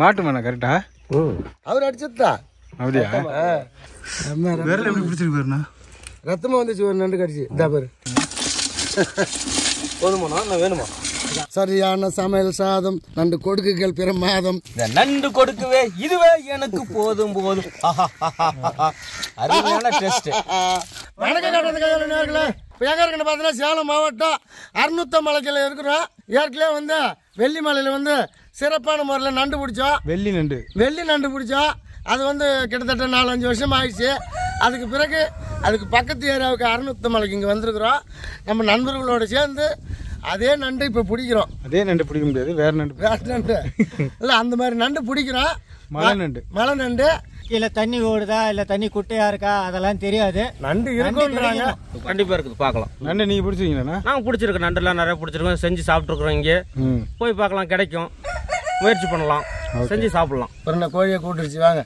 மாட்டுமாண்ணா கரெக்டா அவர் அடிச்சதா அப்படியா வேறல எப்படி பிடிச்சிருக்காருண்ணா ரத்தமா வந்துச்சு ஒரு நண்டு கடிச்சு இதா பாரு போதுமாண்ணா நான் வேணுமா சரியான சமையல் சாதம் நண்டு கொடுக்குகள் பிற மாதம் நண்டு கொடுக்குவே இதுவே எனக்கு போதும் போதும் அருமையான டெஸ்ட் சேலம் மாவட்டம் அறுநூத்தமலைக்கில் இருக்கிறோம். ஏற்கனவே வந்து வெள்ளிமலையில் வந்து சிறப்பான முறையில் நண்டு பிடிச்சோம். வெள்ளி நண்டு பிடிச்சோம். அது வந்து கிட்டத்தட்ட 4-5 வருஷம் ஆயிடுச்சு. அதுக்கு பிறகு அதுக்கு பக்கத்து ஏரியாவுக்கு அறுநூத்தமலைக்கு இங்கே வந்திருக்கிறோம். நம்ம நண்பர்களோடு சேர்ந்து அதே நண்டு இப்போ பிடிக்கிறோம். அதே நண்டு பிடிக்க முடியாது, வேறு நண்டு இல்லை, அந்த மாதிரி நண்டு பிடிக்கிறோம். மலை நண்டு இல்ல தண்ணி ஓடுதா இல்ல தண்ணி குட்டையா இருக்கா அதெல்லாம் தெரியாது. நண்டு இருக்குன்றாங்க, கண்டிப்பா இருக்குது. பார்க்கலாம். நண்டு நீங்க பிடிச்சிருக்கீங்களா? நான் பிடிச்சிருக்கேன். நண்டுலாம் நிறைய பிடிச்சிருக்கோம், செஞ்சு சாப்பிட்டுருக்குறோம். இங்கே போய் பார்க்கலாம், கிடைக்கும் முயற்சி பண்ணலாம், செஞ்சு சாப்பிடலாம். ஒரு நான் கோழியை கூட்டிருச்சு வாங்க.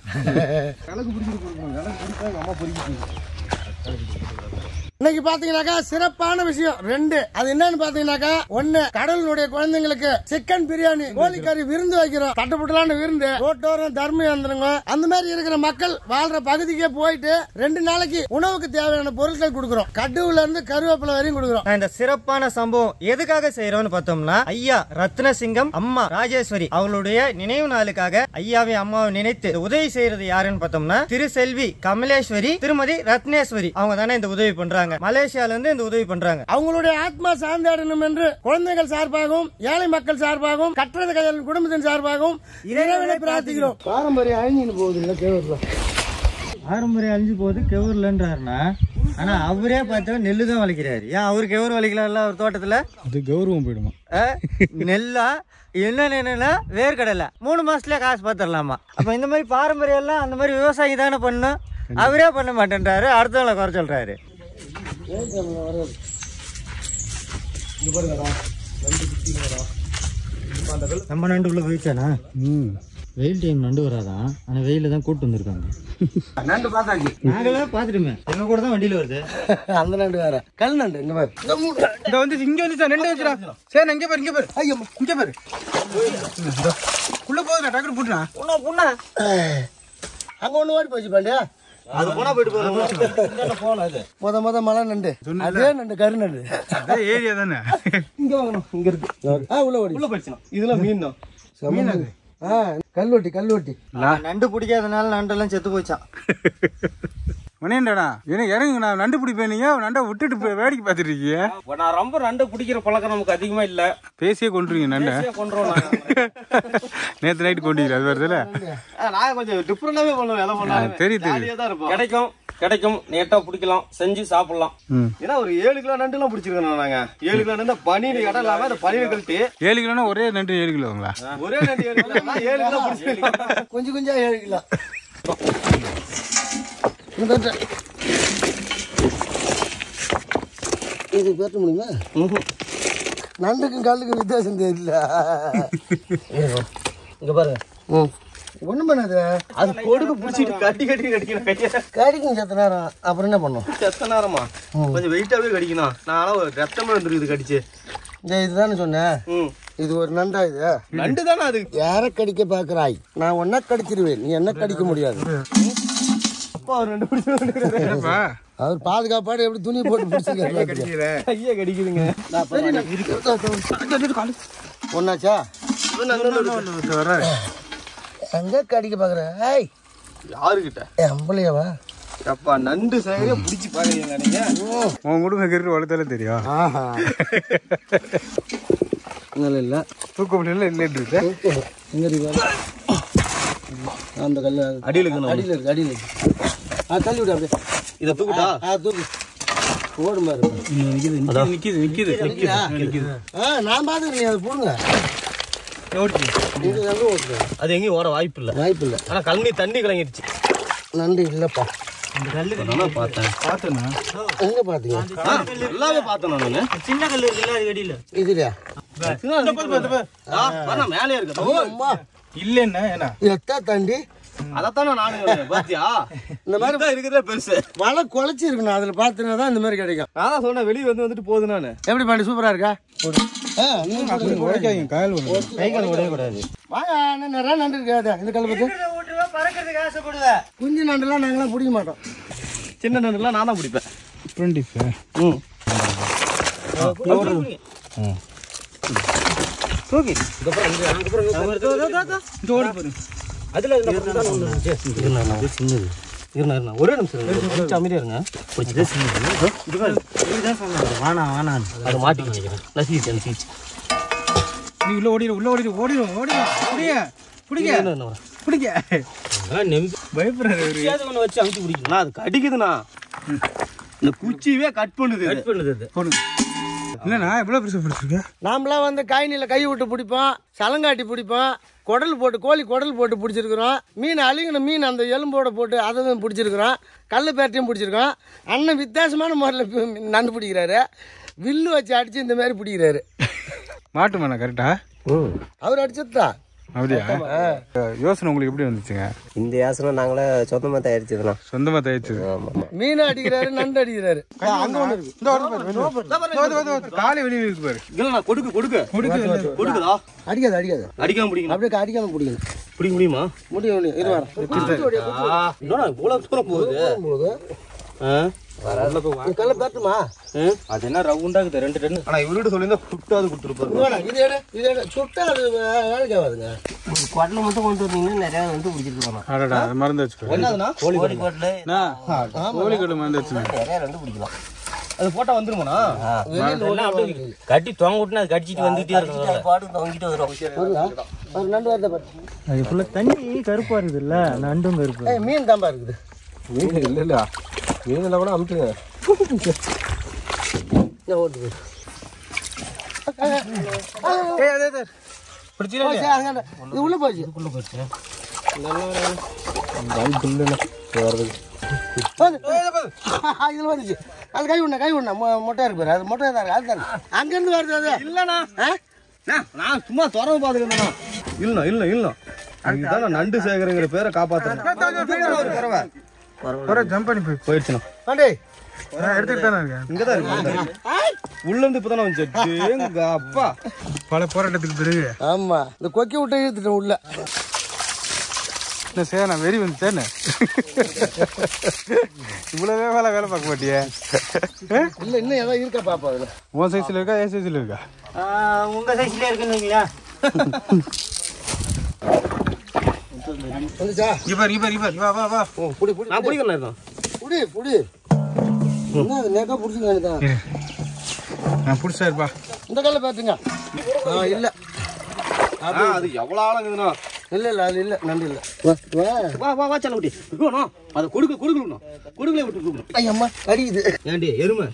இன்னைக்கு பாத்தீங்கன்னாக்கா சிறப்பான விஷயம் ரெண்டு. அது என்னன்னு பாத்தீங்கன்னாக்கா, ஒண்ணு கடலுடைய குழந்தைங்களுக்கு சிக்கன் பிரியாணி கோழிக்கறி விருந்து வைக்கிறோம். தட்டுப்பட்டலான விருந்து. ரோட்டோரம் தர்ம வந்துருங்க, அந்த மாதிரி இருக்கிற மக்கள் வாழ்ற பகுதிக்கே போயிட்டு 2 நாளைக்கு உணவுக்கு தேவையான பொருட்கள் கொடுக்குறோம். கடுவுல இருந்து கருவேப்பிலை வரையும் கொடுக்குறோம். இந்த சிறப்பான சம்பவம் எதுக்காக செய்யறோம்னு பார்த்தோம்னா, ஐயா ரத்னசிங்கம், அம்மா ராஜேஸ்வரி அவங்களுடைய நினைவு நாளுக்காக ஐயாவை அம்மாவை நினைத்து உதவி செய்யறது யாருன்னு பார்த்தோம்னா, திருசெல்வி கமலேஸ்வரி திருமதி ரத்னேஸ்வரி அவங்க தானே இந்த உதவி பண்றாங்க. மலேசியால இருந்து இந்த உதவி பண்றாங்க. அவங்களுடைய ஆத்மா சார்ந்தாடணும் என்று குழந்தைகள் சார்பாகவும் ஏழை மக்கள் சார்பாகவும் கற்றது கையாளும் குடும்பத்தின் சார்பாகவும் இறைவனை பிரார்த்திக்கிறோம். பாரம்பரியம் அழிஞ்சு போகுது இல்ல கேவூர்ல, பாரம்பரியம் அழிஞ்சு போகுது கேவூர்லன்றாருன்னா, ஆனா அவரே பார்த்தா நெல்லு தான் வளைக்கிறாரு. ஏன் அவரு கேவூர் வளைக்கலாம்ல அவர் தோட்டத்துல? அது கௌரவம் போயிடுமா? நெல்லா என்னென்ன வேர்க்கடலை 3 மாசத்துல காசு பார்த்துடலாமா? அப்ப இந்த மாதிரி பாரம்பரியம் எல்லாம் அந்த மாதிரி விவசாயி தானே பண்ணும். அவரே பண்ண மாட்டேன்றாரு, அடுத்தவங்களை குறை சொல்றாரு. நம்ம நண்டு உள்ள போயிடுச்சானா? வெயில் டைம் நண்டு வராதான், ஆனா வெயில தான் கூட்டு வந்திருக்காங்க. நண்டு பார்த்தாச்சு, நாங்களே பார்த்துட்டுமே. எங்க கூட தான் வண்டியில வருது அந்த நண்டு வேற கல் நண்டு. இங்க பாரு, இந்த வந்து இங்க வந்துச்சா நண்டு வச்சுடா. சரி இங்க பாரு, இங்க பாரு உள்ள போகுதுண்ணா. டக்குனு போட்டுனா புண்ணா அங்க ஒண்ணு ஓடி போச்சு பாண்டியா. அது போனா போயிட்டு போறது. மொத மலை நண்டு, அதே நண்டு கரு நண்டு. ஏரியா தானே இங்க வாங்கணும், இங்க இருக்கு. இதெல்லாம் மீன் தான். கல்வெட்டி நண்டு பிடிக்காதனால நண்டெல்லாம் செத்து போச்சான். மணியன்டா இறங்குங்கண்ணா, நண்டு பிடிப்பேன். நீங்க நண்டை விட்டுட்டு போய் வேடிக்கை பார்த்துட்டு இருக்கீங்க. நான் ரொம்ப நண்டு பிடிக்கிற பழக்கம் நமக்கு அதிகமா இல்ல. பேசியே கொண்டுருங்க நண்டை. நேற்று நைட்டு கொண்டீங்க அது வருதுல. நான் கொஞ்சம் டிஃப்ரெண்டாவே பண்ணுவேன். தெரியுது, கிடைக்கும் நேட்டா பிடிக்கலாம், செஞ்சு சாப்பிடலாம். ஏன்னா ஒரு 7 கிலோ நண்டு எல்லாம் பிடிச்சிருக்கோம் நாங்க. 7 கிலோ நண்டு பனியில இடம் இல்லாம அந்த பனியில கழித்து 7 கிலோ. ஒரே நண்டு 7 கிலோங்களா? ஒரே நண்டு 7 கிலோ பிடிச்சிருக்கோம். கொஞ்சம் கொஞ்சம் 7 கிலோ. இது பேட்ட முடியுமா? நண்டுக்கும் கல்லுக்கும் வித்தியாசம் தெரியல. இங்க பாருங்க, ஒண்ணும் பண்ணாது. அது கொடுக்க பிடிச்சிட்டு கடிக்கும் செத்த நேரம். அப்புறம் என்ன பண்ணும்? செத்த நேரமா கொஞ்சம் வெயிட்டாவே கடிக்கணும். நான் ரத்தமா வந்துருக்கு கடிச்சு. இதுதானே சொன்னேன், இது ஒரு நண்டா? இது நண்டு தானே. அது யார கடிக்க பாக்குறாய்? நான் ஒன்னா கடிச்சிருவேன், நீ என்ன கடிக்க முடியாது. அவர் பாதுகாப்பாடு எப்படி துணி போட்டு ஒன்னாச்சா எங்க கடிக்க பாக்குற? யாருகிட்ட? அம்பளையாவா? அப்பா நண்டு சைடே பிடிச்சி பாக்குறீங்க நீங்க. உன் குடும்ப கிட்ட வளர்த்தாலே தெரியும். இல்ல தூக்கம் இல்ல இல்ல அந்த கல்ல அடியில இருக்கு. தள்ளி விடு அப்படியே. இதை தூக்குடா. தூக்கு ஓடும் பாரு. நிக்குது. நான் பாத்துக்கிறேன், அது போடுங்க. அது எங்கேயும் ஓட வாய்ப்பு இல்லை. ஆனா கல்வி தண்ணி கலங்கிடுச்சு. நண்டு இல்லப்பா. பார்த்தேன். எங்க பாத்தீங்க? எல்லாமே பார்த்தேன் நானு. சின்ன கல் இருக்குல்ல, அது வெடியில இதுலயா? மேலே இருக்கு இல்ல. என்ன எத்தா தாண்டி அதத்தான நானு சொல்றேன் பாத்தியா இந்த மாதிரி தான் இருக்குதே பெருசு வலை குளச்சி இருக்குنا அதுல பாத்துனா தான் இந்த மாதிரி கிடைக்கும் நான் சொன்ன வெளிய வந்து வந்துட்டு போகுது நானு எப்படி பாண்டி சூப்பரா இருக்கா நீங்க அப்படி போடாதீங்க கால் ஓடு கை கால் ஓடவே கூடாது வாங்க நான் நிறைய நண்டு இருக்காதே இந்த கல்ல பத்தி ஓட்டுவா பறக்கிறதுக்கு ஆசை கொடுவே குஞ்சு நண்டலாம் நாங்கலாம் பிடிக்க மாட்டோம் சின்ன நண்டலாம் நான் தான் பிடிப்பேன் ஃப்ரெண்ட் இஸ் ஓகே அதுல ஒரே நிமிஷம் அமைதியா இருங்க இந்த குச்சியே கட் பண்ணுது என்னண்ணா இவ்வளவு பிரச்சனை பண்ணிருக்கீங்க நாமலாம் வந்து காயினில கை விட்டு பிடிப்போம் சலங்காட்டி பிடிப்போம் குடல் போட்டு கோழி குடல் போட்டு பிடிச்சிருக்கிறோம் மீன் அழுகின மீன் அந்த எலும்போட போட்டு அதை பிடிச்சிருக்கிறோம் கல் பேரட்டையும் பிடிச்சிருக்கோம் அண்ணன் வித்தியாசமான முறையில் நண்டு பிடிக்கிறாரு வில்லு வச்சு அடிச்சு இந்த மாதிரி பிடிக்கிறாரு மாட்டுமாண்ணா கரெக்டா ஓ அவர் அடிச்சதுதான் அப்படியா யோசனை உங்களுக்கு எப்படி வந்துச்சுங்க இந்த யோசனை நாங்களே சொந்தமா தயாரிச்சதுனா சொந்தமா தயாரிச்சது மீன் அடிக்கிறாரு நண்டு அடிக்கிறாரு அங்க வந்து இருக்கு காலை வெளிய இருக்கு பாரு இல்லனா கொடுக்கு கொடுக்கு கொடுக்குடா அடிக்காத அடிக்காத அடிக்காம புடிங்க அப்படியே அடிக்காம புடிங்க புடிங்க முடியுமா முடியும் இது வர என்னடா இவ்வளவு சூற போகுது வரல போ கல்ல பேட்டுமா அது என்ன ரவுண்டா இருக்குது ரெண்டு ரெண்டு انا இவரோட சொல்லினா சுட்டாது குடுத்துறப்பாரு இது எடு இது எடு சுட்டாது வேலைக்கு ஆவாதுங்க குடல மட்டும் கொண்டு வந்தீங்க நிறைய வந்து குடிச்சிருவாங்க அடடா மறந்து வச்சிட்டேன் என்னதுனா கோழி குடல கோழி குடல மறந்து வச்சிட்டேன் நிறைய ரெண்டு குடிக்கலாம் அது போட்டா வந்துருமோனா இல்ல அப்படியே கட்டி தொங்கிட்டு அது கடிச்சிட்டு வந்துட்டே இருக்கு பாடு தொங்கிட்டு வரும் ஒரு நண்டு வரத பாரு அது full தண்ணி கருப்பா இருக்குது இல்ல நண்டும் கருப்பு ஏய் மீன் தாம்பா இருக்குது மீன் இல்ல இல்ல மீனெல்லாம் கூட அமுத்துங்க அது கை விடணும் கை விடணும் மொட்டையா இருக்கு அது மொட்டையா தான் இருக்கு அது அங்கிருந்து வருது அது இல்லண்ணா நான் சும்மா திறந்து பாத்துக்கிறேன் இல்லண்ணா இல்ல இல்லண்ணா அதுதான் நண்டு சேகரங்கிற பேரை காப்பாத்துறேன் ஒரே ஜம்ப் பண்ணி போய் போயிடுச்சுனா பாண்டே நான் எடுத்துட்டு தான இருக்கேன் இங்க தான் இருக்கு உள்ள இருந்து இப்பதான வந்துச்சு எங்க அப்பா பல போராட்டத்துக்கு பிறகு ஆமா இந்த கொக்கி விட்டு இழுத்துட்டேன் உள்ள என்ன சேனா வெறி வந்துட்டேனே இவ்வளவே வேலை பார்க்க மாட்டியே இல்ல இன்னும் ஏதோ இருக்கா பாப்பா அதுல உன் சைஸ்ல இருக்கா ஏ சைஸ்ல இருக்கா உங்க சைஸ்ல இருக்குங்களா வந்துச்சா இவர் இவர் இவர் வா வா வா ஓ புடி புடி நான் புடிக்கல இருந்தேன் புடி புடி என்ன நேக்க புடிச்சீங்க அத நான் புடிச்சேன் பா இந்த கல்ல பாத்துங்க இல்ல அது எவ்வளவு ஆளங்குதுனா இல்ல இல்ல அது இல்ல நண்டு இல்ல வா வா வா சல்ல குட்டி குணோ அத குடுக்குணும் குடுங்களே விட்டுடுங்க ஐயம்மா அடிக்குது ஏண்டி எருமை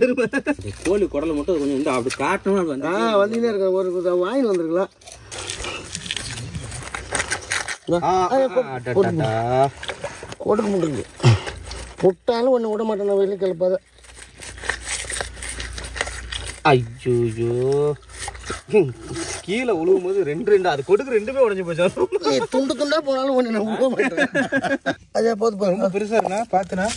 எருமை கோழி குடல மட்டும் கொஞ்சம் இந்த அப்படி காட்டணும் அது வந்து வந்தீங்க இருக்க ஒரு வாங்கி வந்திருக்கலாம் கொடுக்க முடியுது விட்டாலும் ஒன்று விட மாட்டேன் வெளியே கிளப்பாத ஐயோ கீழே உழுவும் போது ரெண்டு ரெண்டு அது கொடுக்க ரெண்டுமே உடஞ்சி போச்சு துண்டு துண்டா போனாலும் ஒன்று நான் விட மாட்டேன் அதே போது ரொம்ப பெருசாக இருக்குண்ணா பார்த்துண்ணா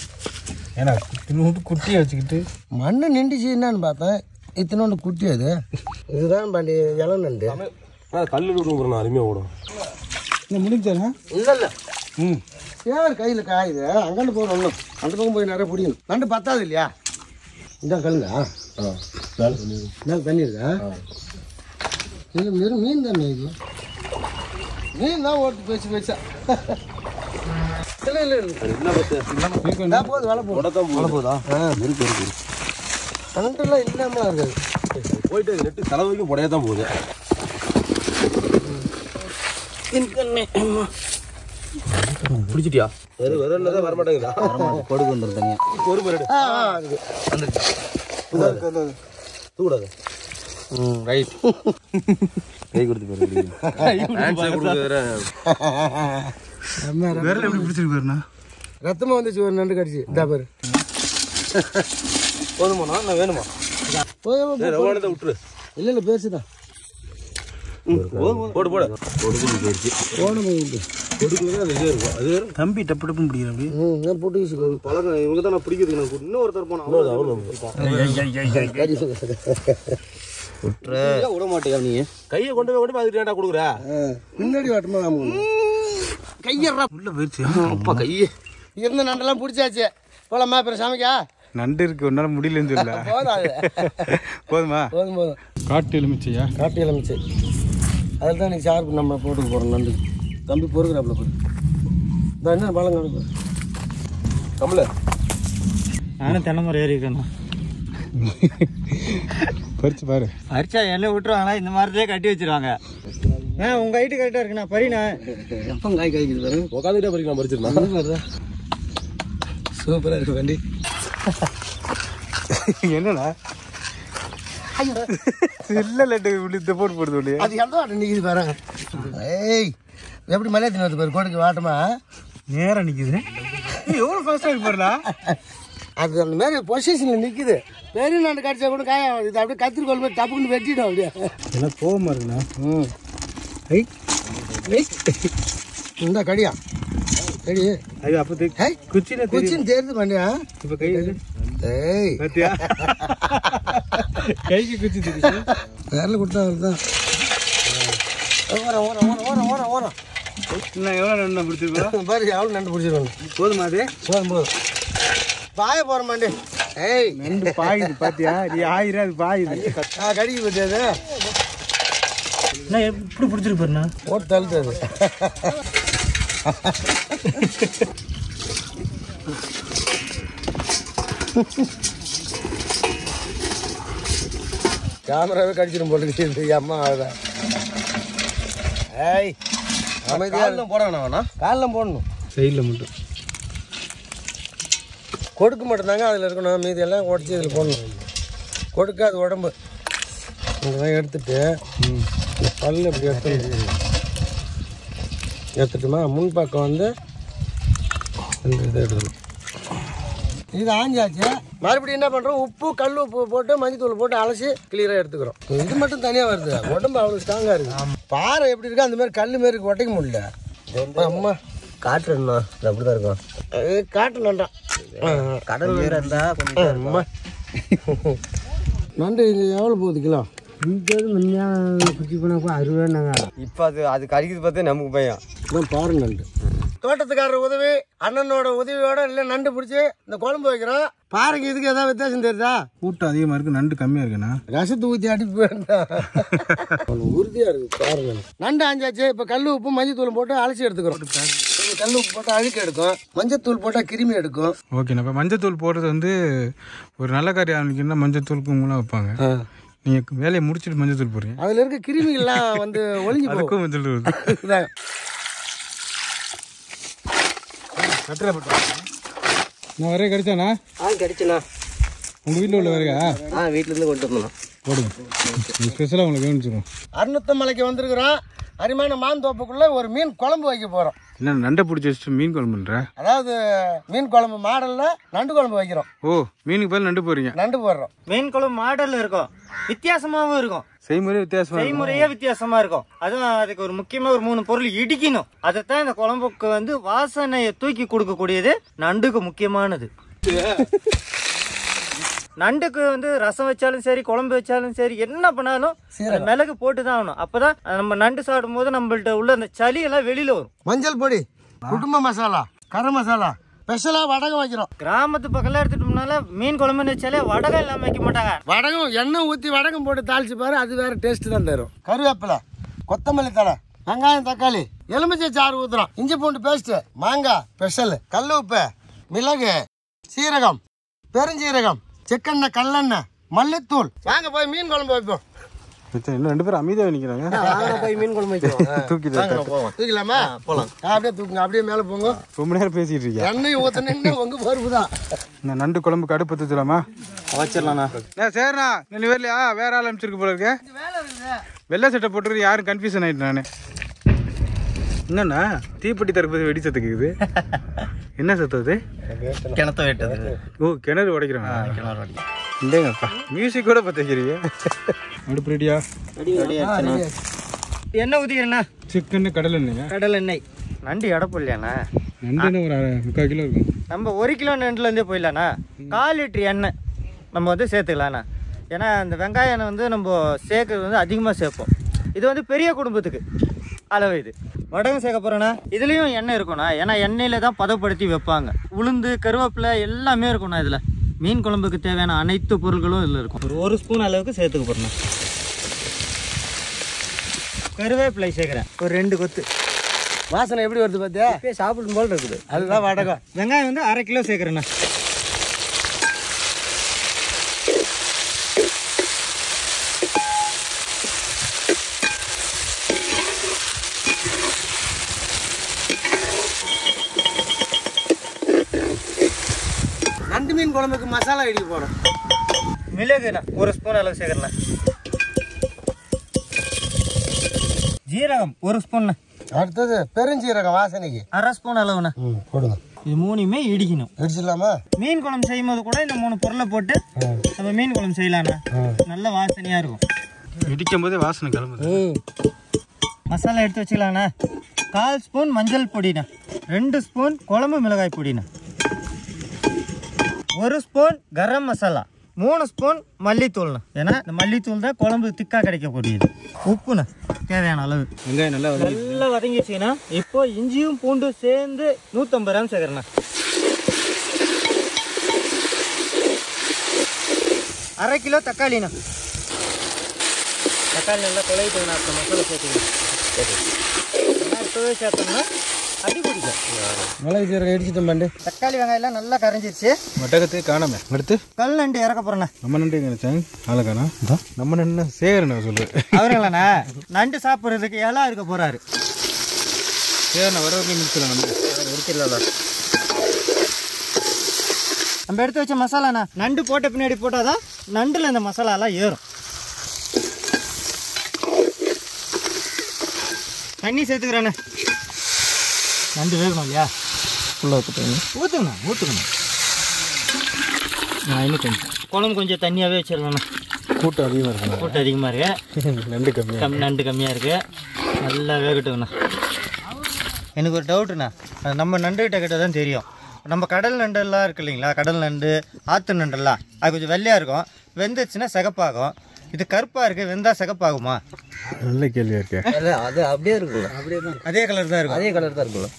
ஏன்னா இத்தினோண்டு குட்டியை வச்சுக்கிட்டு மண்ணை நின்றுச்சு என்னான்னு பார்த்தேன் இத்தினோண்டு குட்டி அது இதுதான் பாண்டி இளம் நண்டு கல் விடுவோம் அருமையாக விடும் இந்த முடிஞ்சாங்க இல்லை இல்லை ம் ஏன் கையில் காயுது அங்கேருந்து போகணும் ஒன்றும் அந்த பக்கம் போய் நிறைய பிடிக்கணும் நண்டு பத்தாது இல்லையா இதான் கல்லுங்க ஆ நல்லா தண்ணி இருக்கா இல்லை வெறும் மீன் தண்ணி இது மீன் தான் ஓட்டு பேச்சு பேச்சா இல்லை இல்லை இல்லை போகுது வேலை போகும் வேலை போகுதா ஆ இருக்கு இருக்கு நண்டுலாம் இல்லாமல் இருக்காது போயிட்டு நெட்டு தலைவரைக்கும் புடையா தான் போகுது பிடிச்சிட்டியா வெறும் வர மாட்டேங்குதா கொடுக்கு வந்துருந்தீங்க ஒரு பேர் தூடாது ம் ரைட் கை கொடுத்து வேற எப்படி பிடிச்சிருக்கு பாருண்ணா ரத்தமாக வந்துச்சு ஒரு நண்டு கடிச்சு இதா பாரு போதுமாண்ணா நான் வேணுமா போதும் விட்டுரு இல்லை இல்லை பேசுதான் போடு போடு போடு போடு போயிடுச்சு போன போயிடுச்சு தம்பி டப்பு டப்பு பிடிக்கிறாங்க நான் போட்டு பழக்கம் இவங்க தான் நான் பிடிக்கிறதுக்கு நான் இன்னொருத்தர் போனேன் அவ்வளோதான் விட மாட்டேன் நீ கையை கொண்டு போய் அதுக்கு ஏன்டா கொடுக்குற முன்னாடி வாட்டமா கையறா உள்ள போயிடுச்சு அப்பா கையை இருந்த நண்டெல்லாம் பிடிச்சாச்சு போலாமா அப்புறம் சாமிக்கா நண்டு இருக்கு ஒன்னால முடியலன்னு தெரியல போதுமா போதும் போதும் காட்டு எலுமிச்சையா காட்டு எலுமிச்சை அதில் தான் இன்னைக்கு சார் நம்ம போட்டுக்கு போகிறோம் நண்டு தம்பி பொறுக்கிறாப்புல போய் இந்த என்ன பழங்க கமல நானும் தென்னமரம் ஏறி இருக்கணும் பறிச்சு பாரு பறிச்சா எல்லாம் விட்டுருவாங்களா இந்த மாதிரியே கட்டி வச்சிருவாங்க ஆ உங்க ஐட்டு கரெக்டாக இருக்குண்ணா பறிண்ணா எப்போ காய் காய்க்குது பாரு உட்காந்துக்கிட்டே பறிக்கலாம் பறிச்சிருந்தா சூப்பராக இருக்கு வண்டி என்னடா இல்ல லட்டு இந்த போட்டு போடுது இல்லையா அது எந்த ஆட்டம் நிற்கிது பாரு ஏய் எப்படி மலையா தின்னு பாரு கோட்டைக்கு வாட்டமா நேராக நிற்கிது எவ்வளோ ஃபாஸ்ட்டாக இருக்கு பாருடா அது அந்த மாதிரி பொசிஷனில் நிற்கிது பெரிய நாட்டு கடிச்சா கூட காய இது அப்படியே கத்திரிக்கோள் மாதிரி டப்புன்னு வெட்டிடும் அப்படியே எல்லாம் கோவமாக இருக்குண்ணா ம் ஐ இந்த கடியா கடி அது அப்போ குச்சின்னு குச்சின்னு தேர்ந்து பண்ணியா இப்போ கை கைக்கு குச்சி வேரில் கொடுத்தா தான் ஓரம் ஓரம் ஓரம் ஓரம் ஓரம் ஓரம் நான் எவ்வளோ நண்டு பிடிச்சிருக்கோம் பாரு எவ்வளோ நண்டு பிடிச்சிருக்கோம் போதுமா அது போதும் போதும் பாய போகிற மாட்டேன் ஏய் நண்டு பாயுது பார்த்தியா நீ ஆயிரம் அது பாயுது கடிக்கு பார்த்தியாது நான் எப்படி பிடிச்சிருக்கு பாருண்ணா ஓட்டு தழுத்து அது கேமராவே கடிச்சிடும் போட்டு அம்மா ஆகுதான் ஏய் காலில் போட வேணாம் காலில் போடணும் சைடில் மட்டும் கொடுக்க மட்டும்தாங்க அதில் இருக்கணும் மீதி எல்லாம் உடச்சி இதில் போடணும் கொடுக்காது உடம்பு இதெல்லாம் எடுத்துட்டு பல் இப்படி எடுத்து எடுத்துட்டுமா முன்பக்கம் வந்து இதை எடுக்கணும் இது ஆஞ்சாச்சு மறுபடியும் என்ன பண்ணுறோம் உப்பு கல் உப்பு போட்டு மஞ்சத்தூள் போட்டு அலசி கிளியராக எடுத்துக்கிறோம் இது மட்டும் தனியாக வருது உடம்பு அவ்வளோ ஸ்ட்ராங்காக இருக்குது பாறை எப்படி இருக்கோ அந்த மாதிரி கல் மாரி ஒட்டைக்க முடியல அம்மா காட்டுறா அப்படி தான் இருக்கும் காட்டு நண்டா கடல் நீராக இருந்தால் நண்டு இது எவ்வளோ போகுதுங்களா இங்கே உண்மையாக குச்சி போனாக்கா 60 ரூபாங்க இப்போ அது அது கறிக்குது பார்த்தா நமக்கு பயம் பாரு நண்டு தோட்டத்துக்காரர் உதவி அண்ணனோட உதவியோட இல்லை நண்டு பிடிச்சி இந்த குழம்பு வைக்கிறோம் பாருங்க இதுக்கு ஏதாவது வித்தியாசம் தெரியுதா கூட்டம் அதிகமாக இருக்கு நண்டு கம்மியாக இருக்குண்ணா ரசத்து ஊற்றி அடிப்பு போயிருந்தா உறுதியாக இருக்கு பாருங்க நண்டு ஆஞ்சாச்சு இப்போ கல் உப்பு மஞ்சத்தூள் போட்டு அலசி எடுத்துக்கிறோம் கல் உப்பு போட்டால் அழுக்கு எடுக்கும் மஞ்சத்தூள் போட்டால் கிருமி எடுக்கும் ஓகேண்ணா இப்போ மஞ்சத்தூள் போடுறது வந்து ஒரு நல்ல காரியம் ஆரம்பிக்கணும்னா மஞ்சத்தூளுக்கு உங்களாம் வைப்பாங்க நீங்கள் வேலையை முடிச்சுட்டு மஞ்சத்தூள் போடுறீங்க அதில் இருக்க கிருமிகள்லாம் வந்து ஒளிஞ்சு போகும் மஞ்சள் கட்டுற நான் வரைய கிடைச்சாண்ணா ஆ கிடைச்சண்ணா உங்கள் வீட்டில் உள்ள வரையா ஆ வீட்டிலேருந்து கொண்டு வரணும் போடுங்க ஸ்பெஷலாக உங்களுக்கு வேணுச்சுக்கோம் அறுநூத்த மலைக்கு வந்திருக்கிறோம் அருமையான மான் தோப்புக்குள்ளே ஒரு மீன் குழம்பு வைக்க போகிறோம் என்ன நண்டை பிடிச்சி வச்சுட்டு மீன் குழம்புன்ற அதாவது மீன் குழம்பு மாடலில் நண்டு குழம்பு வைக்கிறோம் ஓ மீனுக்கு பதில் நண்டு போடுறீங்க நண்டு போடுறோம் மீன் குழம்பு மாடலில் இருக்கும் வித்தியாசமாகவும் இருக்கும் செய்முறை வித்தியாசமாக செய்முறையே வித்தியாசமாக இருக்கும் அதுவும் அதுக்கு ஒரு முக்கியமாக ஒரு 3 பொருள் இடிக்கணும் அதைத்தான் இந்த குழம்புக்கு வந்து வாசனையை தூக்கி கொடுக்கக்கூடியது நண்டுக்கு முக்கியமானது நண்டுக்கு வந்து ரசம் வச்சாலும் சரி குழம்பு வச்சாலும் சரி என்ன பண்ணாலும் மிளகு போட்டு தான் ஆகணும் அப்போ தான் நம்ம நண்டு சாப்பிடும் போது நம்மள்கிட்ட உள்ள அந்த சளியெல்லாம் வெளியில் வரும் மஞ்சள் பொடி குடும்ப மசாலா கரம் மசாலா ஸ்பெஷலாக வடகம் வைக்கிறோம் கிராமத்து பக்கம்லாம் எடுத்துட்டோம்னால மீன் குழம்புன்னு வச்சாலே வடகம் இல்லாமல் வைக்க மாட்டாங்க வடகம் எண்ணெய் ஊற்றி வடகம் போட்டு தாளிச்சு பாரு அது வேறு டேஸ்ட்டு தான் தரும் கருவேப்பிலை கொத்தமல்லி தலை வெங்காயம் தக்காளி எலுமிச்சை சாறு ஊற்றுறோம் இஞ்சி பூண்டு பேஸ்ட்டு மாங்காய் ஸ்பெஷல் கல் உப்பு மிளகு சீரகம் பெருஞ்சீரகம் செக்கெண்ணெய் கல்லெண்ணெய் மல்லித்தூள் வாங்க போய் மீன் குழம்பு வைப்போம் இன்னும் 2 பேரும் அமைதியாக நிற்கிறாங்க போய் மீன் குழம்பு தூக்கி தூக்கலாமா போகலாம் அப்படியே தூக்குங்க அப்படியே மேலே போங்க ரொம்ப நேரம் பேசிகிட்டு இருக்கேன் எண்ணெய் ஊற்றினு உங்கள் பருப்பு தான் நான் நண்டு குழம்புக்கு அடுப்பு தூச்சலாமா வச்சிடலாண்ணா சரிண்ணா ரெண்டு பேர்லையா வேற ஆள் அனுப்பிச்சிருக்கு போல இருக்கு வெள்ளை சட்டை போட்டுருக்கு யாரும் கன்ஃபியூஷன் ஆகிட்டு நான் என்னண்ணா தீப்பெட்டி தரப்பது வெடி சத்து கேட்குது என்ன சத்தம் அது கிணத்த வெட்டது ஓ கிணறு உடைக்கிறோம் கிணறு உடைக்கிறோம் இல்லைங்கப்பா மியூசிக் கூட பார்த்துக்கிறீங்க அடுப்பு ரெடியா எண்ணெய் ஊற்றிக்கிறேண்ணா சிக்கன் கடலெண்ணெய் நண்டு எடை போடலையாண்ணா? நண்டு ஒரு 1/4 கிலோ இருக்கும். நம்ம 1 கிலோ நண்டுலேருந்தே போயிடலாண்ணா. 1/4 லிட்டர் எண்ணெய் நம்ம வந்து சேர்த்துக்கலாண்ணா. ஏன்னா அந்த வெங்காய எண்ணெய் வந்து நம்ம சேர்க்குறது வந்து அதிகமாக சேர்ப்போம். இது வந்து பெரிய குடும்பத்துக்கு அளவு. இது வடகம் சேர்க்க போகிறோண்ணா. இதுலேயும் எண்ணெய் இருக்கும்ண்ணா. ஏன்னா எண்ணெயில் தான் பதப்படுத்தி வைப்பாங்க. உளுந்து, கருவேப்பிலை எல்லாமே இருக்கும்ண்ணா. இதில் மீன் குழம்புக்கு தேவையான அனைத்து பொருட்களும் இதில் இருக்கும். ஒரு ஸ்பூன் அளவுக்கு சேர்த்துக்க போகிறோண்ணா. கருவேப்பிலை சேர்க்குறேன் ஒரு 2 கொத்து. வாசனை எப்படி வருது பார்த்தியா? இப்போ சாப்பிடும் போல் இருக்குது. அதுதான் வடகம். வெங்காயம் வந்து 1/2 கிலோ சேர்க்குறேண்ணா. நண்டு மீன் குழம்புக்கு மசாலா இடிக்க போகிறோம். மிளகுண்ணா ஒரு ஸ்பூன் அளவு சேர்க்குறேண்ணா. ஜீரகம் ஒரு ஸ்பூன். அடுத்தது பெருஞ்சீரகம் வாசனைக்கு 1/2 ஸ்பூன் அளவுண்ணா போடுங்க. இது 3மே இடிக்கணும். இடிச்சிடலாமா? மீன் குழம்பு செய்யும் போது கூட இந்த 3 பொருளை போட்டு நம்ம மீன் குழம்பு செய்யலாண்ணா. நல்ல வாசனையாக இருக்கும். இடிக்கும் போதே வாசனை கிளம்புது. மசாலா எடுத்து வச்சுக்கலாண்ணா. 1/4 ஸ்பூன் மஞ்சள் பொடிண்ணா. 2 ஸ்பூன் குழம்பு மிளகாய் பொடிண்ணா. 1 ஸ்பூன் கரம் மசாலா. 3 ஸ்பூன் மல்லித்தூள்ண்ணா. ஏன்னா இந்த மல்லித்தூள் தான் குழம்பு திக்காக கிடைக்கக்கூடியது. உப்புண்ணா தேவையான அளவு. வெங்காயம் நல்லா வதங்கிடுச்சுன்னா இப்போ இஞ்சியும் பூண்டும் சேர்ந்து 150 கிராம் சேர்க்குறேண்ணா. 1/2 கிலோ தக்காளிண்ணா. தக்காளி நல்லா கொலையை போய் நான் மசாலா சேர்த்துக்கணும். இப்போவே சேர்த்தோம்னா அடி பிடிக்கும். மிளகு சீரகம் இடிச்சிட்டோம் பாண்டு. தக்காளி வெங்காயம்லாம் நல்லா கரைஞ்சிருச்சு. வடகத்துக்கு காணாம அடுத்து கல் நண்டு இறக்க போறேண்ணா. நம்ம நண்டு நினைச்சாங்க ஆளுக்கானா நம்ம நண்டு சேகரண்ணா சொல்லு அவருங்களாண்ணா. நண்டு சாப்பிட்றதுக்கு எல்லாம் இருக்க போறாரு சேகரண்ணா. வரவே முடிச்சிடலாம். நம்ம முடிச்சிடலாம். நம்ம எடுத்து வச்ச மசாலாண்ணா நண்டு போட்ட பின்னாடி போட்டாதான் நண்டுல இந்த மசாலாலாம் ஏறும். தண்ணி சேர்த்துக்கிறேண்ணா. நண்டு வேகணும் இல்லையா? ஃபுல்லாக ஊற்றுட்டு ஊற்றுங்கண்ணா. நான் இன்னும் கொஞ்சம் குழம்பு கொஞ்சம் தண்ணியாகவே வச்சிருக்கேண்ணா. கூட்டம் அதிகமாக இருக்குண்ணா. கூட்டம் அதிகமாக இருக்குது. நண்டு கம்மியாக இருக்குது. நல்லா வேகட்டுங்கண்ணா. எனக்கு ஒரு டவுட்டுண்ணா. நம்ம நண்டுகிட்ட கிட்ட தான் தெரியும். நம்ம கடல் நண்டெல்லாம் இருக்குது இல்லைங்களா? கடல் நண்டு, ஆற்று நண்டெல்லாம் அது கொஞ்சம் வெள்ளையாக இருக்கும். வெந்துச்சுன்னா சிகப்பாகும். இது கருப்பாக இருக்குது. வெந்தா சிகப்பாகுமா? நல்ல கேள்வியாக இருக்கு. அது அப்படியே இருக்குங்களா? அப்படியே தான். அதே கலர் தான் இருக்குங்களா?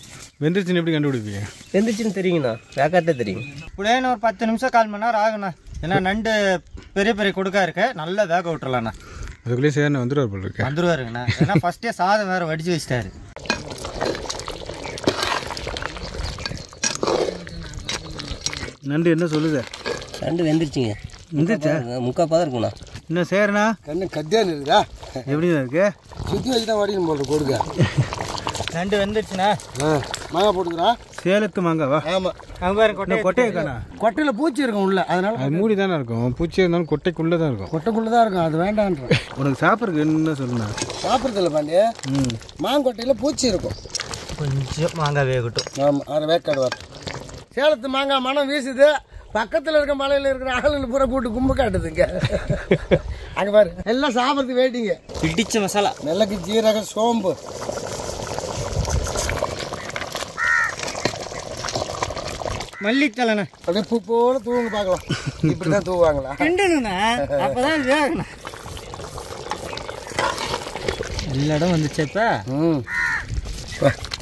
வெந்துருச்சுன்னு எப்படி கண்டுபிடிப்பீங்க? வெந்துருச்சுன்னு தெரியுங்கண்ணா. வேக்காட்டே தெரியும். இப்படியே ஒரு 10 நிமிஷம் 1/4 மணி நேரம் ஆகுண்ணா. ஏன்னா நண்டு பெரிய கொடுக்கா இருக்கு. நல்லா வேக விட்டுறலாண்ணா. அதுக்குள்ளேயே சேர்ந்து வந்துடுவாருங்கண்ணா. ஏன்னா ஃபஸ்ட்டே சாதம் வேறு வடித்து வச்சிட்டாரு. நண்டு என்ன சொல்லுது? நண்டு வெந்துருச்சுங்க. வெந்துருச்சா? 3/4 பதம் இருக்குண்ணா. என்ன சேர்ண்ணா கண்ணு கத்தியான்னு இருக்குதா? எப்படிண்ணா இருக்கு? சுற்றி வச்சு தான் வடிக்கணும் போடுற கொடுக்க. நண்டு வந்துடுச்சுண்ணா. மாங்காய் போட்டுக்கிறா. சேலத்து மாங்காவா? ஆமாம். அங்கே கொட்டையக்காண்ணா. கொட்டையில் பூச்சி இருக்கும் உள்ள. அதனால அது மூடி தானே இருக்கும். பூச்சி இருந்தாலும் கொட்டைக்குள்ளே தான் இருக்கும். கொட்டைக்குள்ளே தான் இருக்கும். அது வேண்டான்ற உனக்கு சாப்பிட்றதுக்கு என்ன சொல்லணும்? சாப்பிட்றதில்ல பாண்டியா. மாங்கொட்டையில் பூச்சி இருக்கும். கொஞ்சம் மாங்காய் வேகட்டும். ஆமாம். அதை வேக்காடு வர சேலத்து மாங்காய் மனம் வீசுது. பக்கத்தில் இருக்க மலையில் இருக்கிற ஆளுங்க பூரா போட்டு கும்ப காட்டுதுங்க. அங்கே பாரு எல்லாம் சாப்பிட்றது வேட்டிங்க. இடிச்ச மசாலா மிளகு, ஜீரகம், சோம்பு. மல்லித்தலைண்ணா அப்படியே பூ போல தூங்க பார்க்கலாம். இப்படி தான் தூங்குவாங்களா? ரெண்டுங்கண்ணா. அப்போ தான் வேகணும். எல்லா இடம் வந்துச்சப்பா.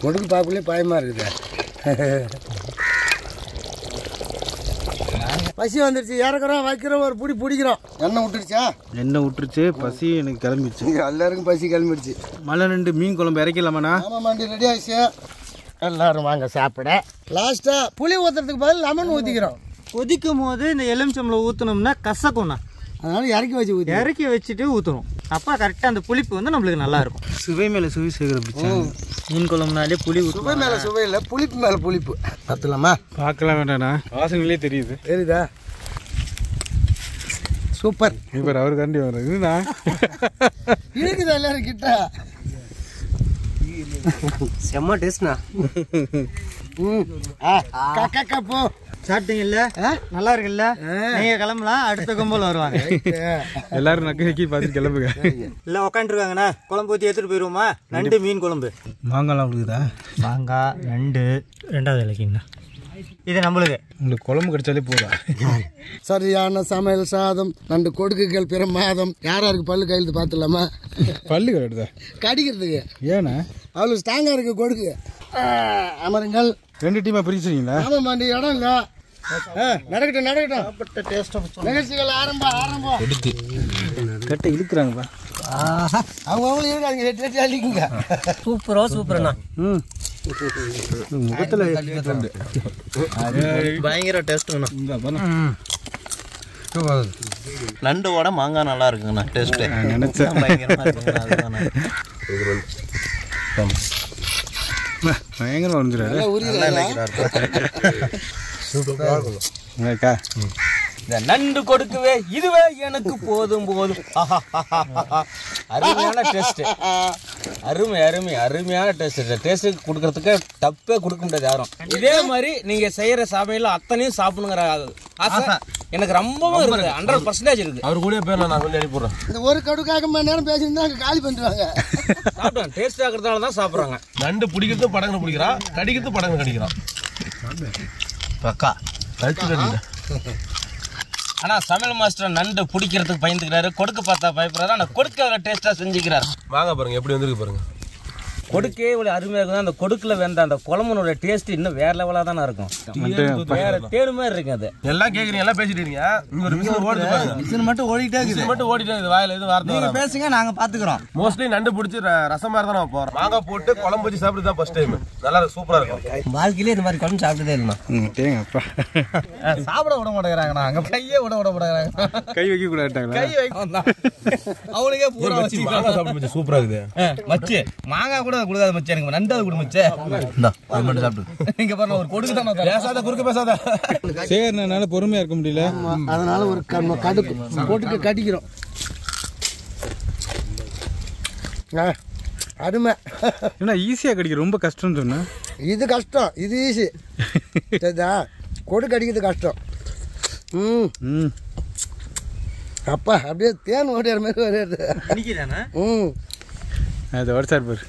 கொடுக்கு பார்க்கலே பயமாக இருக்குது. பசி வந்துருச்சு. இறக்குறோம், வைக்கிறோம், ஒரு பிடி பிடிக்கிறோம். எண்ணெய் விட்டுருச்சா? எண்ணெய் விட்டுருச்சு. பசி எனக்கு கிளம்பிடுச்சு. எல்லாருக்கும் பசி கிளம்பிடுச்சு. மழை நண்டு மீன் குழம்பு இறக்கலாமாண்ணா? ஆமாம் மண்டி ரெடி ஆகிடுச்சு. எல்லோரும் வாங்க சாப்பிட. லாஸ்ட்டாக புளி ஊற்றுறதுக்கு பதில் லெமன் ஊற்றிக்கிறோம். கொதிக்கும் போது இந்த எலுமிச்சம்பளம் ஊற்றினோம்னா கசக்கும்ண்ணா. அதனால் இறக்கி வச்சுட்டு ஊற்றணும். அப்போ கரெக்டாக அந்த புளிப்பு வந்து நம்மளுக்கு நல்லாயிருக்கும். சுவை மேலே சுவை சேர்க்குற மீன் குழம்புனாலே புளி ஊற்று. சுவை மேலே சுவை இல்லை, புளிப்பு மேலே புளிப்பு. பார்த்துலாமா? பார்க்கலாம் வேண்டாண்ணா. வாசங்களே தெரியுது. தெரியுதா? சூப்பர். இப்போ அவர் கண்டி வர்றது இதுண்ணா இருக்குதா எல்லாரும் கிட்ட? செம்ம டேஸ்ட்ண்ணா. கக்கப்பு சாப்பிட்டீங்கல்ல நல்லா இருக்குல்ல நீங்க கிளம்பலாம் அடுத்த கும்பல் வருவாங்க எல்லாரும் நக்கி நக்கி பார்த்து கிளம்புங்க இல்ல உட்காந்துருக்காங்கண்ணா குழம்பு ஊற்றி எடுத்துட்டு போயிருவோமா நண்டு மீன் குழம்பு மாங்காய்லாம் இருக்குதா மாங்காய் நண்டு ரெண்டாவது இலக்கிங்கண்ணா இது நம்மளுக்கு உங்களுக்கு குழம்பு கிடைச்சாலே போதும் சரியான சமையல் சாதம் நண்டு கொடுக்குகள் பிற மாதம் யாராருக்கு பல்லு கையில் பார்த்துலாமா பல்லு கடுதா கடிக்கிறதுக்கு ஏன்னா அவ்வளோ ஸ்ட்ராங்காக இருக்கு கொடுக்கு அமருங்கள் ரெண்டு டீமாக பிரிச்சுங்களா ஆமாம் அந்த இடம் இல்லை நடக்கட்டும் நடக்கட்டும் நிகழ்ச்சிகள் ஆரம்பம் கட்டை இழுக்கிறாங்கப்பா அவங்க அவங்களும் இருக்காங்க ரெட்டு ரெட்டு அழிக்குங்க சூப்பரோ சூப்பர்ண்ணா ம் முகத்துல பயங்கர டேஸ்ட்டுங்கண்ணா இந்த நண்டோட மாங்காய் நல்லா இருக்குங்கண்ணா டேஸ்ட்டு நினச்சேன் பயங்கரமாக வந்துடுறாருக்கா இந்த நண்டு கொடுக்கவே இதுவே எனக்கு போதும் போதும் அருமையான டேஸ்ட்டு அருமை அருமை அருமையான டேஸ்ட்டு டேஸ்ட்டுக்கு கொடுக்கறதுக்கு தப்பே கொடுக்க முடியாது யாரும் இதே மாதிரி நீங்கள் செய்கிற சமையல அத்தனையும் சாப்பிடுங்கிற ஆசை எனக்கு ரொம்பவும் இருக்குது 100% இருக்குது அவர் கூட பேரில் நான் சொல்லி அனுப்பிடுறேன் இந்த ஒரு கடுக்காக மணி நேரம் பேசினா அங்கே காலி பண்ணிடுவாங்க சாப்பிடுவாங்க டேஸ்ட் ஆகிறதால தான் சாப்பிட்றாங்க நண்டு பிடிக்கிறது படங்கன்னு பிடிக்கிறான் கடிக்கிறது படங்கன்னு கடிக்கிறான் பக்கா ஆனால் சமையல் மாஸ்டர் நண்டு பிடிக்கிறதுக்கு பயந்துக்கிறாரு கொடுக்க பார்த்தா பயப்படுறாரு ஆனால் கொடுக்க அதில் டேஸ்ட்டாக செஞ்சுக்கிறார் வாங்க பாருங்கள் எப்படி வந்துருக்கு பாருங்கள் கொடுக்கே இவ்வளோ அருமையாக இருக்குன்னா அந்த கொடுக்கில் வேண்டாம் அந்த குழம்புனோட டேஸ்ட் இன்னும் வேற லெவலாக தானே இருக்கும் வேறு தேடு மாதிரி இருக்கு அது எல்லாம் கேட்குறீங்க எல்லாம் பேசிட்டு இருக்கீங்க இங்கே ஒரு மிஷின் ஓடுது மிஷின் மட்டும் ஓடிட்டே இருக்குது மட்டும் ஓடிட்டே இருக்குது வாயில் எதுவும் வார்த்தை பேசுங்க நாங்கள் பார்த்துக்குறோம் மோஸ்ட்லி நண்டு பிடிச்சி ரசமாக இருந்தால் நம்ம போகிறோம் வாங்க போட்டு குழம்பு வச்சு சாப்பிட்டு தான் ஃபர்ஸ்ட் டைம் நல்லா சூப்பராக இருக்கும் வாழ்க்கையிலே இந்த மாதிரி குழம்பு சாப்பிட்டதே இல்லைண்ணா சாப்பிட விட மாட்டேங்கிறாங்கண்ணா அங்கே கையே விட மாட்டேங்கிறாங்க கை வைக்க கூடாது கை வைக்க அவனுக்கே பூரா வச்சு மாங்காய் சாப்பிட்டு சூப்பராக இருக்குது மச்சு மாங்காய் கூட குடுக்காத மச்சான் எனக்கு நண்டாவது குடு மச்சான் இந்தா ஒரு மட்டும் சாப்பிடு இங்க பாருங்க ஒரு கொடுக்கு தான பேசாத குறுக்க பேசாத சேரனால பொறுமையா இருக்க முடியல அதனால ஒரு கடுக்கு போட்டுக்க கடிக்கிறோம் அருமை என்ன ஈஸியா கடிக்க ரொம்ப கஷ்டம்னு சொன்னா இது கஷ்டம் இது ஈஸி சரிதா கொடுக்கு அடிக்கிறது கஷ்டம் ம் ம் அப்பா அப்படியே தேன் ஓடிற மாதிரி வருது நிக்கிரானா ம் அது ஓட சார் பாரு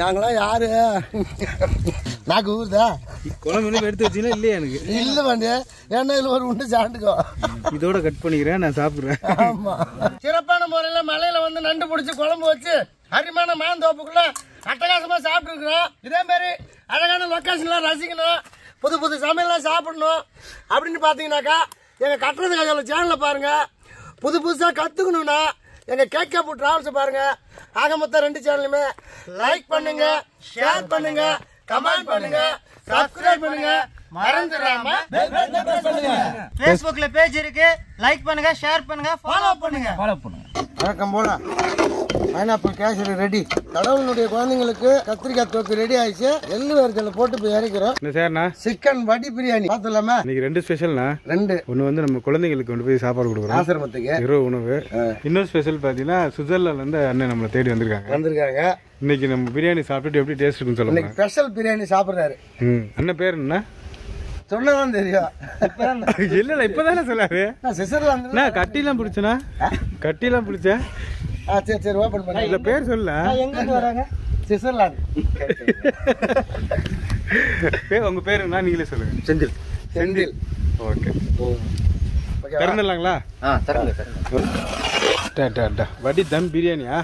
நாங்களாம் யாரு நாக்கு ஊருதா குழம்பு எடுத்து வச்சீங்கன்னா இல்லையா எனக்கு இல்லை பாண்டிய ஏன்னா இதில் ஒரு உண்டு சாப்பிட்டுக்கோ இதோட கட் பண்ணிக்கிறேன் நான் சாப்பிட்றேன் ஆமாம் சிறப்பான முறையில் மலையில் வந்து நண்டு பிடிச்சி குழம்பு வச்சு அருமையான மாந்தோப்புக்குள்ள அட்டகாசமாக சாப்பிட்ருக்குறோம் இதே மாதிரி அழகான லொக்கேஷன்லாம் ரசிக்கணும் புது புது சமையல்லாம் சாப்பிடணும் அப்படின்னு பார்த்தீங்கன்னாக்கா எங்கள் கட்டுறது கதையோட சேனலில் பாருங்கள் புது புதுசாக கற்றுக்கணுன்னா எங்கள் கேட்கப்போ ட்ராவல்ஸை பாருங்கள் ஆக மொத்தம் 2 சேனலுமே லைக் பண்ணுங்க ஷேர் பண்ணுங்க கமெண்ட் பண்ணுங்க சப்ஸ்கிரைப் பண்ணுங்க மறந்துடாம Facebookல பேஜ் இருக்கு லைக் பண்ணுங்க ஷேர் பண்ணுங்க ஃபாலோ பண்ணுங்க வணக்கம் போல பைனாப்பிள் கேசரி ரெடி கடவுளுடைய குழந்தைங்களுக்கு கத்திரிக்காய் தோக்கு ரெடி ஆயிடுச்சு எள்ளு வேர்க்கல்ல போட்டு போய் இறக்கிறோம் சிக்கன் வடி பிரியாணி பார்த்துலாமா இன்னைக்கு 2 ஸ்பெஷல்னா 2 ஒன்று வந்து நம்ம குழந்தைங்களுக்கு கொண்டு போய் சாப்பாடு கொடுக்குறோம் ஆசிரமத்துக்கு இரவு உணவு இன்னொரு ஸ்பெஷல் பார்த்தீங்கன்னா சுவிட்சர்லாந்துல இருந்து அண்ணன் நம்மளை தேடி வந்திருக்காங்க இன்னைக்கு நம்ம பிரியாணி சாப்பிட்டுட்டு எப்படி டேஸ்ட் இருக்குன்னு சொல்லுங்க இன்னைக்கு ஸ்பெஷல் பிரியாணி சாப்பிடுறாரு அண்ணன் பேர் என்ன சொன்னதான் தெரியும் இல்ல இப்பதானே சொல்லாரு கட்டிலாம் பிடிச்சனா கட்டிலாம் பிடிச்ச சரி சரி ஓபன் பண்ண இல்ல பேர் சொல்ல எங்கிருந்து வராங்க சிசர்லாந்து உங்க பேர் என்ன நீங்களே சொல்லுங்க செந்தில் செந்தில் ஓகே திறந்துடலாங்களா திறந்து வடி தம் பிரியாணியா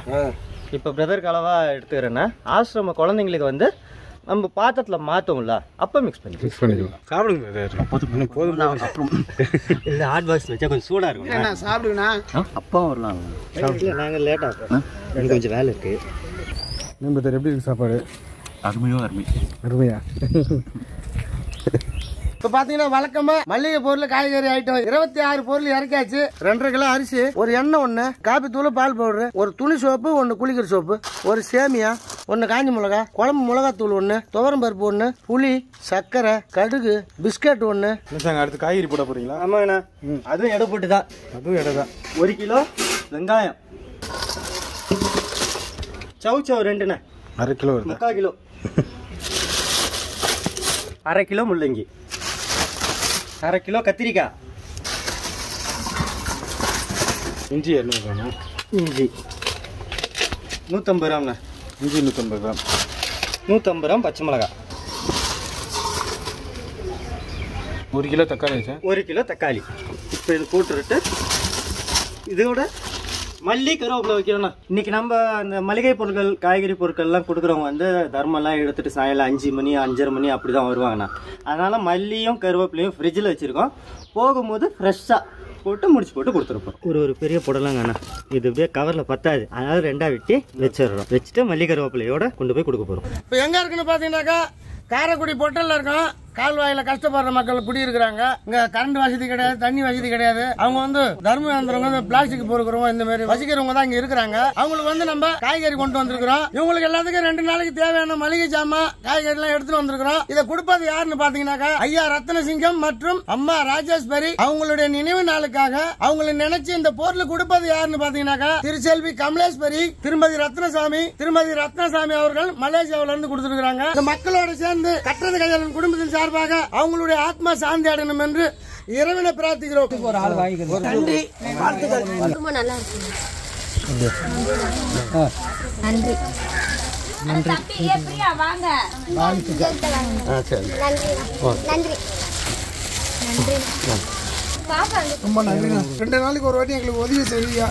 இப்போ பிரதர் கலவா எடுத்துக்கிறேன்னா ஆசிரம குழந்தைங்களுக்கு வந்து நம்ம பாத்திரத்தில் மாற்றோம்ல அப்போ மிக்ஸ் பண்ணிக்கலாம் சாப்பிடுங்க போதும் அப்புறம் இல்லை ஹாட் வாஷ் வச்சா கொஞ்சம் சூடாக இருக்கும் சாப்பிடுங்கண்ணா அப்பா வரலாம் நாங்கள் லேட்டாக எனக்கு கொஞ்சம் வேலை இருக்குது நம்ம எப்படி இருக்குது சாப்பாடு அருமையா இப்போ பார்த்தீங்கன்னா வழக்கமாக மளிகை பொருள் காய்கறி ஐட்டம் 26 பொருள் இறக்காச்சு 2.5 கிலோ அரிசி ஒரு எண்ணெய் 1 காப்பி தூள் பால் பவுடரு ஒரு துணி சோப்பு 1 குளிக்கிற சோப்பு ஒரு சேமியா 1 காஞ்சி மிளகா குழம்பு மிளகாத்தூள் 1 துவரம் பருப்பு 1 புளி சர்க்கரை கடுகு பிஸ்கட் 1 அடுத்து காய்கறி போட போறீங்களா ஆமாங்கண்ணா அதுவும் எடை போட்டு தான் 1 கிலோ வெங்காயம் சவு 2 அரை கிலோ 1/4 கிலோ ಅರೆ ಕಿಲೋ ಮುಲ್ಲಂಗಿ, ಅರೆ ಕಿಲೋ ಕತ್ತಿರಿಕಾಯಿ, ಇಂಜಿ 200 ಗ್ರಾಮ್, ಇಂಜಿ 150 ಗ್ರಾಮ್ನ, ಇಂಜಿ 150 ಗ್ರಾಮ್, 150 ಗ್ರಾಮ್ ಪಚ್ಚಿಮಿಳಗ, 1 கிலோ தக்காளி சார், 1 கிலோ தக்காளி. இப்போ இது போட்டுட்டு இதோட மல்லி கருவேப்பிலை வைக்கிறோம்ண்ணா. இன்னைக்கு நம்ம அந்த மளிகை பொருட்கள் காய்கறி பொருட்கள்லாம் கொடுக்குறவங்க வந்து தர்மெல்லாம் எடுத்துட்டு சாயங்காலம் 5 மணி 5:30 மணி அப்படி தான் வருவாங்கண்ணா. அதனால மல்லியும் கருவேப்பிலையும் ஃப்ரிட்ஜில் வச்சுருக்கோம், போகும்போது ஃப்ரெஷ்ஷாக போட்டு முடிச்சு போட்டு கொடுத்துருப்போம். ஒரு பெரிய புடலங்கண்ணா, இது அப்படியே கவரில் பத்தாது, அதனால 2ஆ வெட்டி வச்சிடுறோம். வச்சுட்டு மல்லி கருவேப்பிலையோட கொண்டு போய் கொடுக்க போகிறோம். இப்போ எங்கே இருக்குன்னு பார்த்தீங்கன்னாக்கா காரைக்குடி பொட்டலில் இருக்கோம். கால்வாயில கஷ்டப்படுற மக்கள் குடியிருக்கிறாங்க. இங்க கரண்ட் வசதி கிடையாது, தண்ணி வசதி கிடையாது. அவங்க வந்து தர்மவந்தரவங்க, பிளாஸ்டிக் பொறுக்கிறவங்க, இந்த மாதிரி வசிக்கிறவங்க தான் இங்க இருக்கிறாங்க. அவங்களுக்கு வந்து நம்ம காய்கறி கொண்டு வந்திருக்கிறோம். இவங்களுக்கு எல்லாத்துக்கும் 2 நாளைக்கு தேவையான மளிகை ஜாமான் காய்கறி எல்லாம் எடுத்துட்டு வந்திருக்கிறோம். இதை கொடுப்பது யாருன்னு பாத்தீங்கன்னாக்கா ஐயா ரத்னசிங்கம் மற்றும் அம்மா ராஜேஸ்வரி அவங்களுடைய நினைவு நாளுக்காக அவங்களை நினைச்சு இந்த பொருள் கொடுப்பது யாருன்னு பாத்தீங்கன்னாக்கா திருச்செல்வி கமலேஸ்வரி, திருமதி ரத்னசாமி அவர்கள் மலேசியாவில இருந்து கொடுத்திருக்கிறாங்க. இந்த மக்களோடு சேர்ந்து கட்டுறது கையாளன் குடும்பத்தின் சார்பாக அவங்களுடைய ஆத்மா சாந்தி அடையணும் என்று இறைவனை பிரார்த்திக்கிறோம். ரொம்ப நன்றி. 2 நாளைக்கு ஒரு வாட்டி எங்களுக்கு உதவி செய்வீங்க.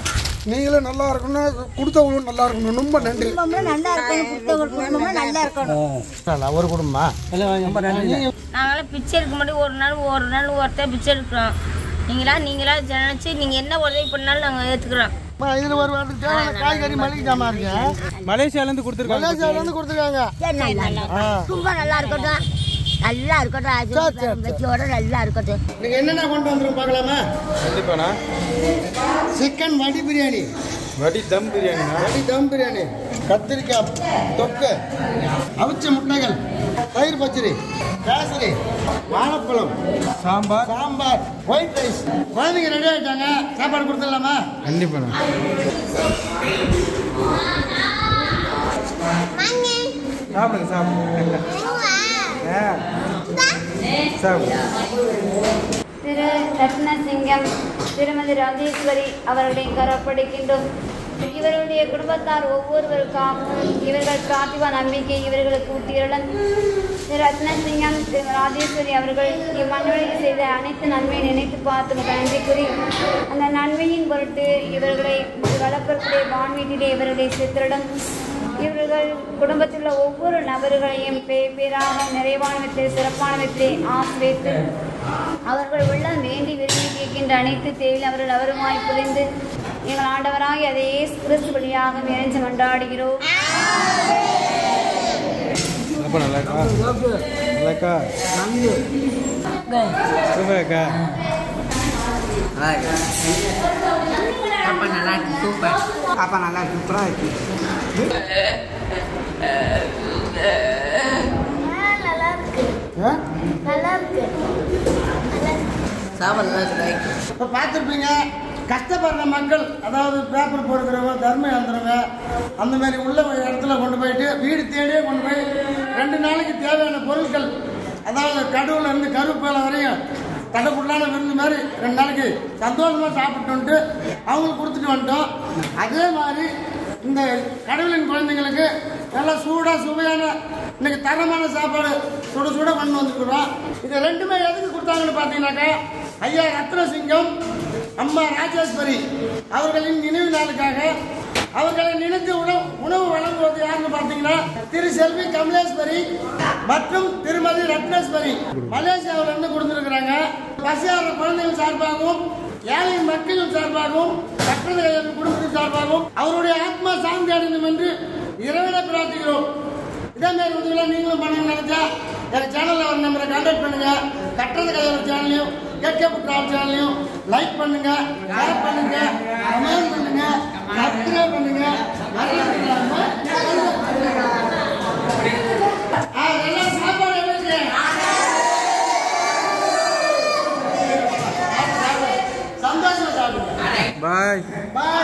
நீங்களும் நல்லா இருக்கணும், கொடுத்தவங்களும் நல்லா இருக்கணும். ரொம்ப நன்றி. ஒரு குடும்பம் நாங்களாம் பிச்சை எடுக்க முடியும். ஒரு நாள் ஒருத்தர் பிச்சை எடுக்கிறோம். நீங்களா நினைச்சு நீங்க என்ன உதவி பண்ணாலும் நாங்க ஏத்துக்கிறோம். காய்கறி மளிகை ஜாமான் இருக்கு, மலேசியால இருந்து கொடுத்துருக்காங்க. ரொம்ப நல்லா இருக்கட்டும், நல்லா இருக்கட்டும், நல்லா இருக்கட்டும். நீங்க என்னென்ன கொண்டு வந்துடும் பார்க்கலாமா? கண்டிப்பாண்ணா. சிக்கன் வடி தம் பிரியாணி, கத்திரிக்காய் தொக்கு, அவிச்ச முட்டைகள், பயிர் பச்சடி, கேசரி, வாழைப்பழம், சாம்பார், ஒயிட் ரைஸ். குழந்தைங்க ரெடி ஆகிட்டாங்க. சாப்பாடு கொடுத்துடலாமா? கண்டிப்பாண்ணா. சாப்பிடுங்க. திரு ரத்னசிங்கம், திருமதி ராஜேஸ்வரி அவர்களை கரப்படுகின்றோம். இவர்களுடைய குடும்பத்தார் ஒவ்வொருவருக்காகவும் இவர்கள் காட்டுவ நம்பிக்கை இவர்களுக்கு ஊட்டியுடன் திரு ரத்னசிங்கம், திரு ராஜேஸ்வரி அவர்கள் இம்மண்ணுடைய செய்த அனைத்து நன்மையை நினைத்து பார்த்து நன்றி கூறி அந்த நன்மையின் பொருட்டு இவர்களை வளப்பரப்புடைய வான்வீட்டிலே இவர்களை சித்தரிடம் இவர்கள் குடும்பத்தில் உள்ள ஒவ்வொரு நபர்களையும் பேராக நிறைவான விதத்தில் சிறப்பான விதத்தில் ஆசிரியத்து அவர்கள் உள்ள வேண்டி விரும்பி கேட்கின்ற அனைத்து தேவையில் அவர்கள் அவருமாய் புரிந்து எங்கள் ஆண்டவராகி அதை இயேசு கிறிஸ்து வழியாக நிறைஞ்சு கொண்டாடுகிறோம். இப்போ பார்த்துருப்பீங்க கஷ்டப்படுற மக்கள், அதாவது பேப்பர் போடுக்கிறவங்க, தர்மம் எழுதுறவங்க, அந்த மாதிரி உள்ள இடத்துல கொண்டு போயிட்டு வீடு தேடியே கொண்டு போய் 2 நாளைக்கு தேவையான பொருட்கள், அதாவது கடுவுலேருந்து கருவேப்பிலை வரையும் தடக்குள்ளான விருந்து மாதிரி 2 நாளைக்கு சந்தோஷமாக சாப்பிட்டு அவங்களுக்கு கொடுத்துட்டு வந்துட்டோம். அதே மாதிரி இந்த கடவுளின் குழந்தைங்களுக்கு நல்லா சூடாக சுவையான இன்னைக்கு தரமான சாப்பாடு சுட பண்ணி வந்துருக்குறோம். இது ரெண்டுமே எதுக்கு கொடுத்தாங்கன்னு பார்த்தீங்கன்னாக்கா ஐயா ரத்னசிங்கம், அம்மா ராஜேஸ்வரி அவர்களின் நினைவு நாளுக்காக அவர்களை நினைத்து உணவு வழங்குவது யாருன்னு பார்த்தீங்கன்னா திரு செல்வி கமலேஸ்வரி மற்றும் திருமதி ரத்னேஸ்வரி மலேசியாவில் இருந்து கொடுத்துருக்குறாங்க. பசியார குழந்தைகள் சார்பாகவும் ஏழை மக்களின் சார்பாகவும் சட்டத்தின் குடும்பத்தின் சார்பாகவும் அவருடைய ஆத்மா சாந்தி அடைந்தோம் என்று இறைவனை பிரார்த்திக்கிறோம். இதே மாதிரி உதவியெல்லாம் நீங்களும் பண்ணணும்னு நினைச்சா எங்கள் சேனலில் ஒரு நம்பரை கான்டாக்ட் பண்ணுங்க. கட்டுறது கையாளர் சேனலையும் சேனலையும் லைக் பண்ணுங்க, ஷேர் பண்ணுங்க, கமெண்ட் பண்ணுங்க, சப்ஸ்கிரைப் பண்ணுங்க. சந்தோஷமா சாப்பிடுங்க.